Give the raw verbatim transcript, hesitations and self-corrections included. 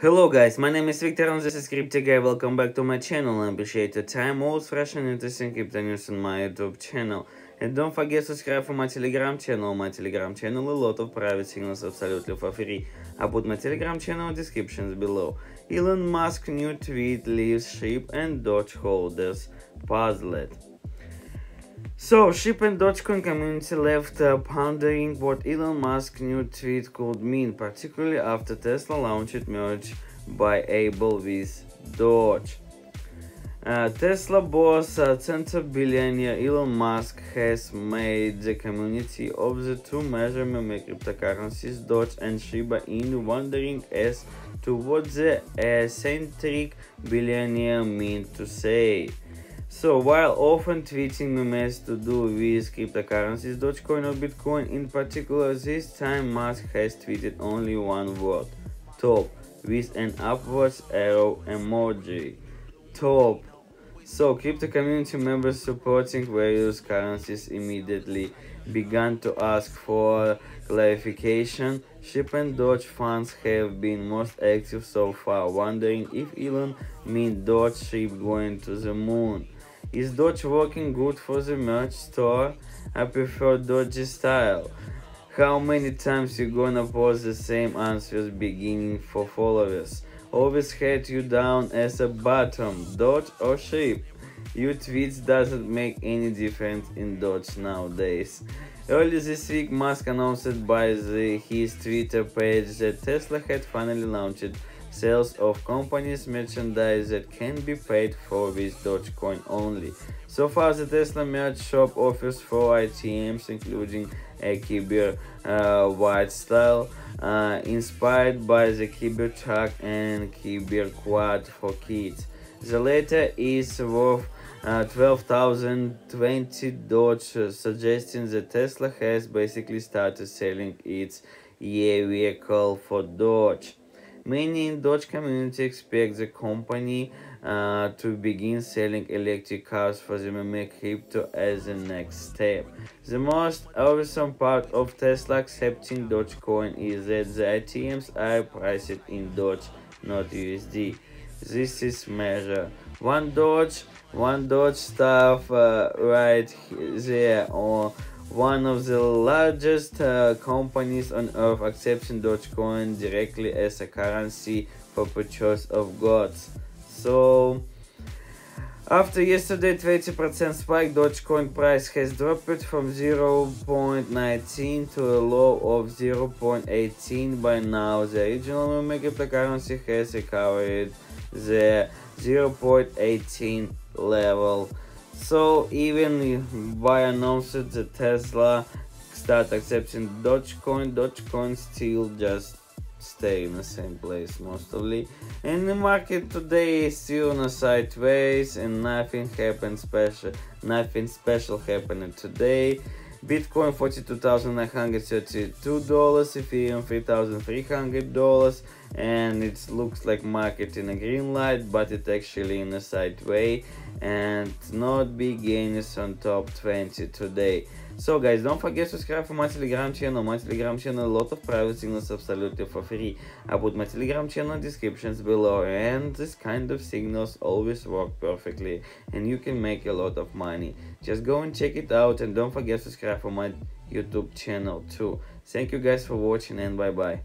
Hello guys, my name is Viktor and this is Cryptoguy. Welcome back to my channel. I appreciate your time, all fresh and interesting crypto news on my YouTube channel. And don't forget to subscribe for my Telegram channel. My Telegram channel, a lot of private signals absolutely for free. I put my Telegram channel in the descriptions below. Elon Musk new tweet leaves SHIB and Doge holders puzzled. So, SHIB and Dogecoin community left uh, pondering what Elon Musk's new tweet could mean, particularly after Tesla launched merge by Able with Doge. Uh, Tesla boss uh, ten billionaire Elon Musk has made the community of the two measurement cryptocurrencies Doge and Shiba Inu wondering as to what the eccentric billionaire meant to say. So, while often tweeting memes to do with cryptocurrencies, Dogecoin or Bitcoin in particular, this time Musk has tweeted only one word, top, with an upwards arrow emoji, top. So, crypto community members supporting various currencies immediately began to ask for clarification. SHIB and Doge fans have been most active so far, wondering if Elon means Doge SHIB going to the moon. Is Doge working good for the merch store? I prefer Doge's style. How many times you gonna post the same answers beginning for followers? Always had you down as a bottom, Doge or SHIB. Your tweets doesn't make any difference in Doge nowadays. Early this week, Musk announced by the, his Twitter page that Tesla had finally launched sales of company's merchandise that can be paid for with Dogecoin only. So far, the Tesla merch shop offers four items, including a Kyber uh, white style uh, inspired by the Cybertruck and Cyberquad for kids. The latter is worth uh, twelve thousand twenty Doge, suggesting that Tesla has basically started selling its E A vehicle for Doge. Many in Doge community expect the company uh, to begin selling electric cars for the meme crypto as the next step. The most awesome part of Tesla accepting Dogecoin is that the I T Ms are priced in Doge, not U S D. This is measure. One Doge, one Doge stuff uh, right there, or one of the largest uh, companies on earth accepting Dogecoin directly as a currency for purchase of goods. So, after yesterday's twenty percent spike, Dogecoin price has dropped from zero point one nine to a low of zero point one eight. By now, the original meme cryptocurrency has recovered the zero point one eight level. So even by announced that Tesla start accepting Dogecoin, Dogecoin still just stay in the same place mostly. And the market today is still on a sideways and nothing happened special. Nothing special happened today. Bitcoin forty-two thousand nine hundred thirty-two dollars, Ethereum three thousand three hundred dollars, and it looks like market in a green light, but it actually in a sideways and not big gains on top twenty today. So guys, don't forget to subscribe for my Telegram channel. My Telegram channel, a lot of private signals absolutely for free. I put my Telegram channel in descriptions below, and this kind of signals always work perfectly and you can make a lot of money. Just go and check it out, and don't forget to subscribe for my YouTube channel too. Thank you guys for watching, and bye bye.